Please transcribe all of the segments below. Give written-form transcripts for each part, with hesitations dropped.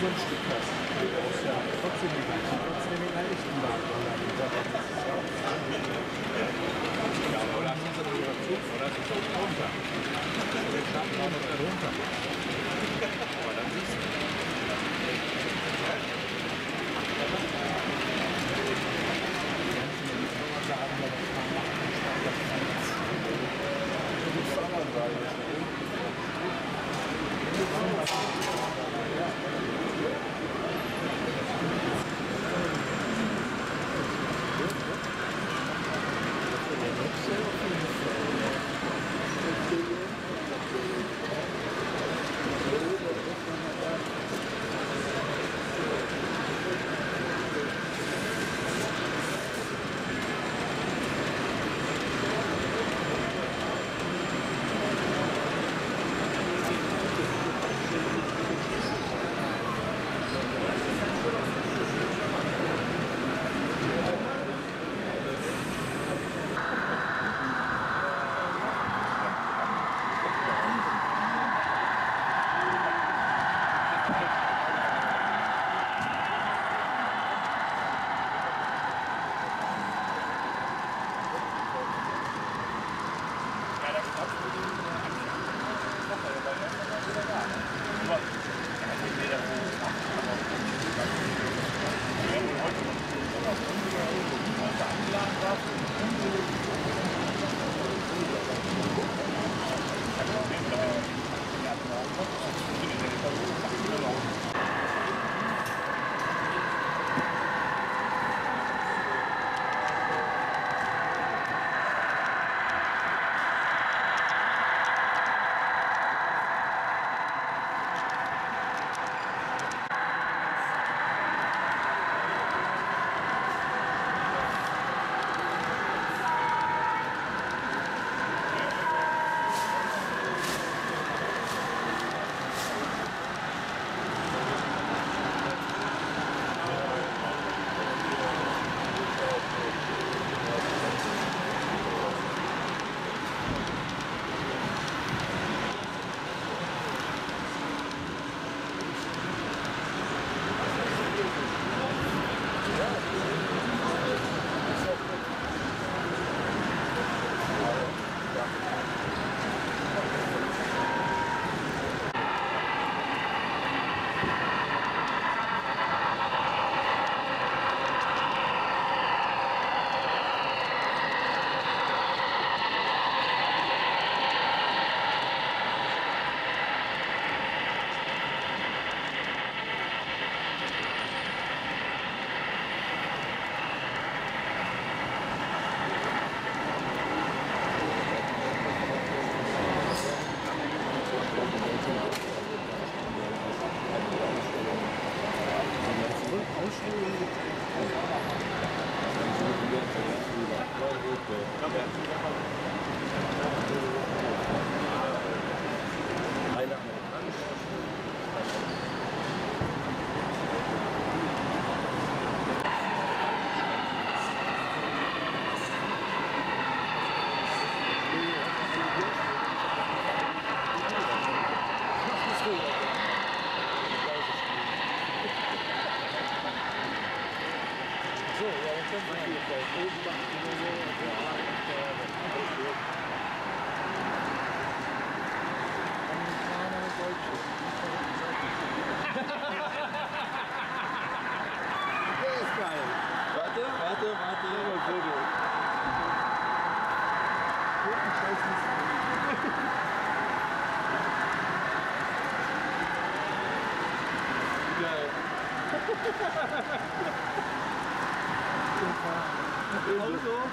so ein Stück hast. Ja, trotzdem die gleichen, trotzdem in der echten Ja, aber das ist aber über Zug, oder? Das ist auch runter. Wir starten auch noch darunter. Aber dann siehst du.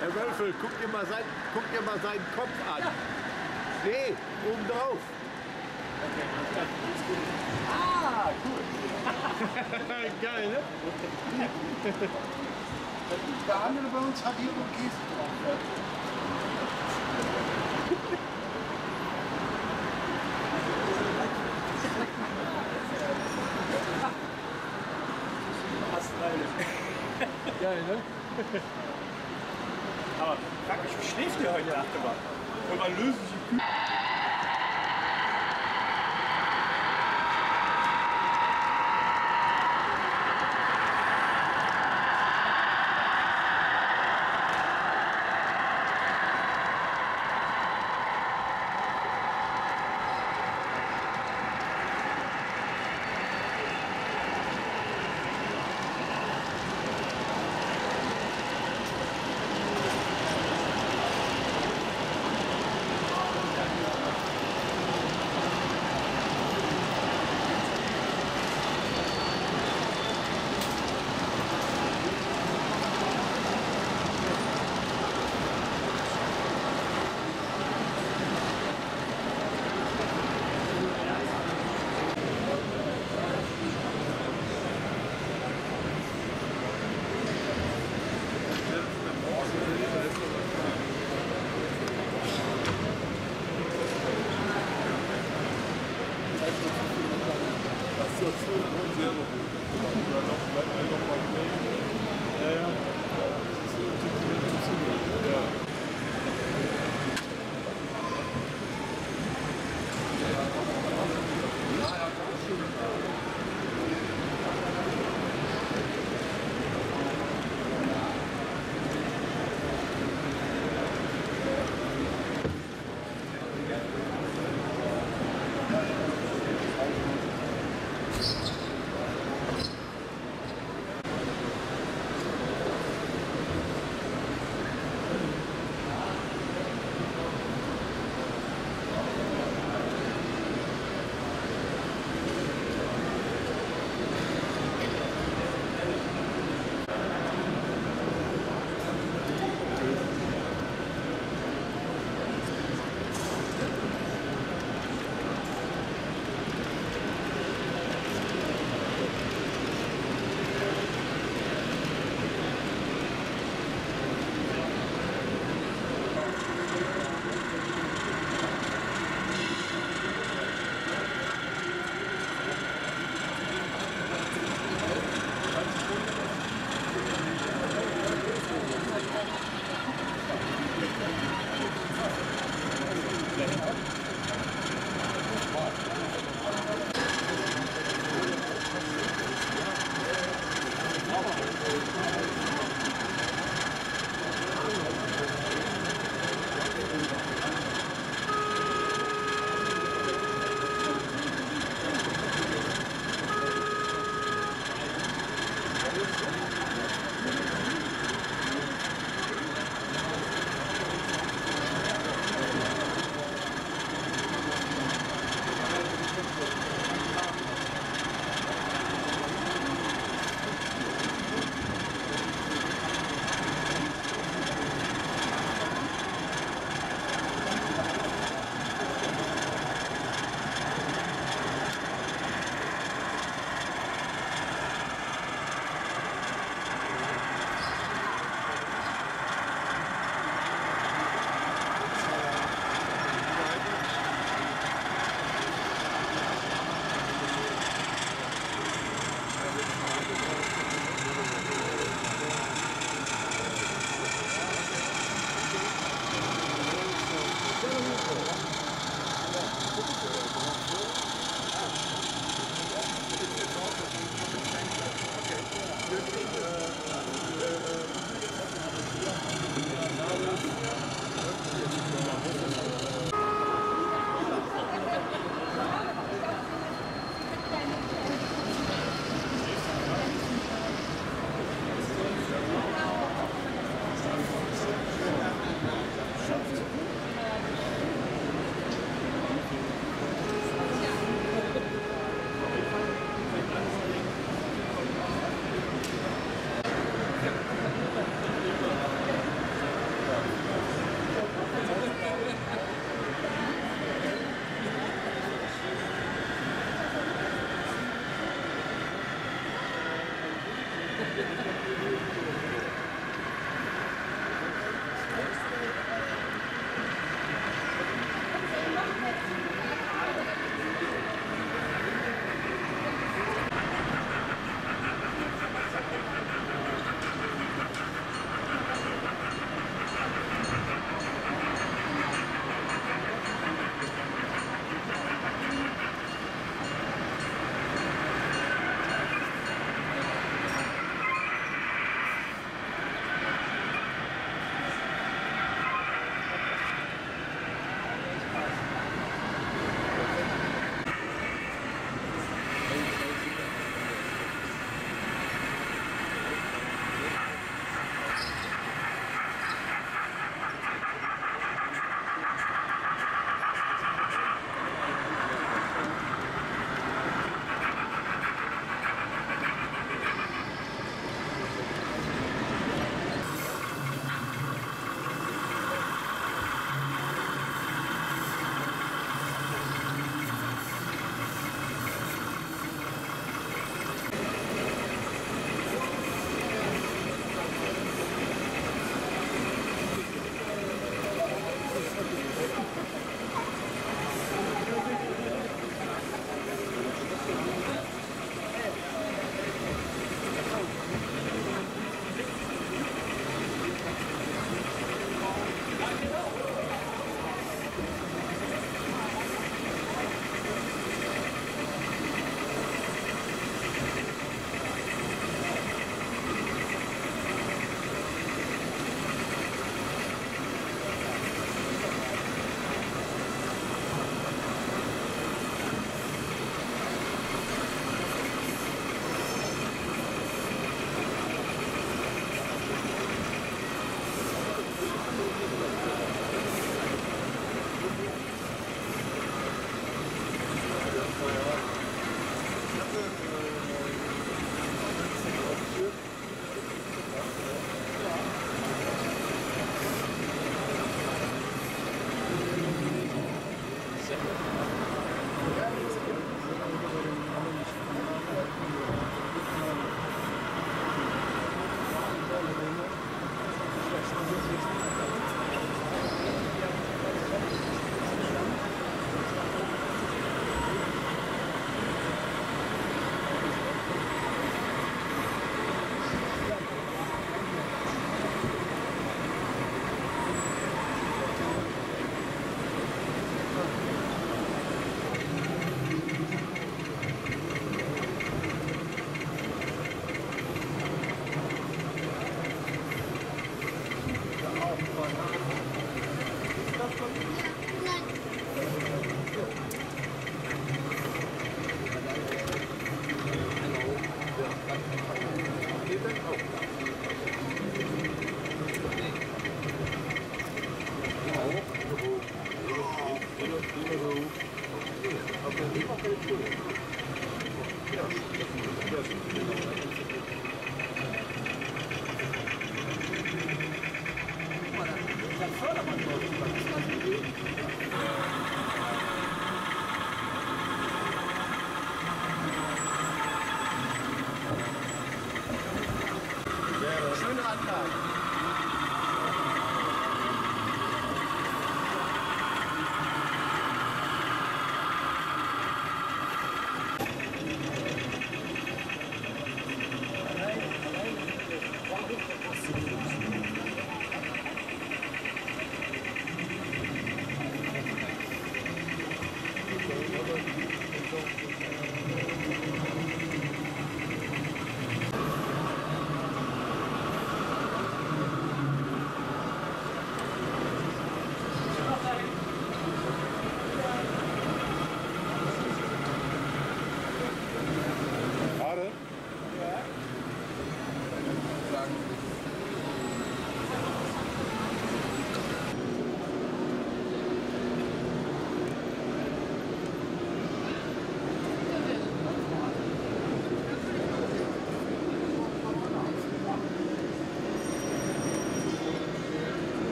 Herr Wölfel, guck dir mal seinen Kopf an. Nee, oben drauf. Ah, cool. Geil, ne? Der andere bei uns hat hier noch Gießen drauf. Geil, ne? Aber frag mich, wie schläft ihr heute Nacht immer? Und man löst sich die Kühe.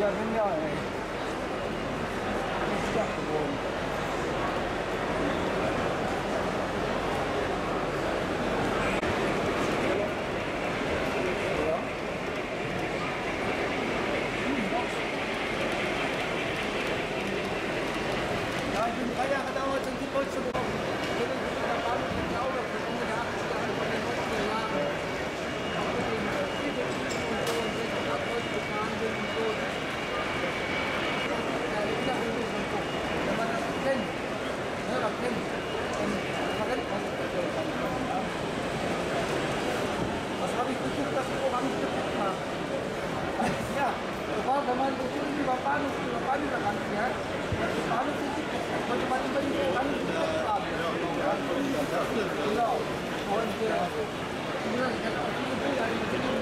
Ja, genial, ey. Das ist stark geworden. Ja, ich bin 3 Jahre damals in die Deutsche gekommen. Ich bin in der Bahn mit dem Auto für ungefähr 80 Jahre von den letzten Jahren. Auch mit dem Friedrichsen und so und den Radholz gefahren sind und so. Was habe ich geguckt, dass ich woran nicht geguckt habe? Ja, das war, wenn man so schön über Bahnhof fährt, dass die Bahnhof nicht geguckt hat, konnte man über die woran nicht geguckt haben. Genau. Und wie gesagt, ich habe auch viele Bilder in den Bildern,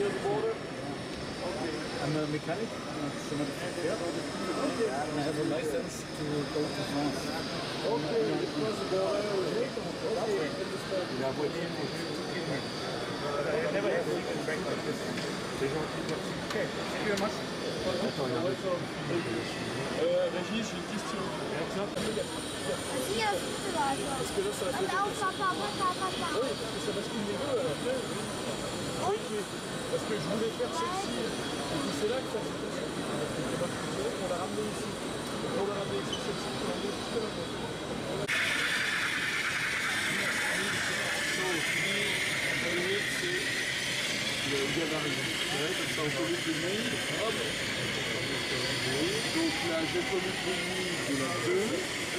I'm a mechanic, somebody prepared. And I have a license to go to France. Okay, it was the okay, I never had a secret track like this. Okay, thank you very much. Regie, je suis une question. Parce que là, ça va faire. Oui, ça bascule les deux après. Oui. Parce que je voulais faire celle-ci. Et c'est là que ça s'est passé. On l'a ramené ici. On l'a ramené ici, celle-ci. On l'a ramené tout à l'heure. C'est le gabarit. Comme ça, on connaît tout le monde. Hop. Donc là, j'ai connu le monde de la 2.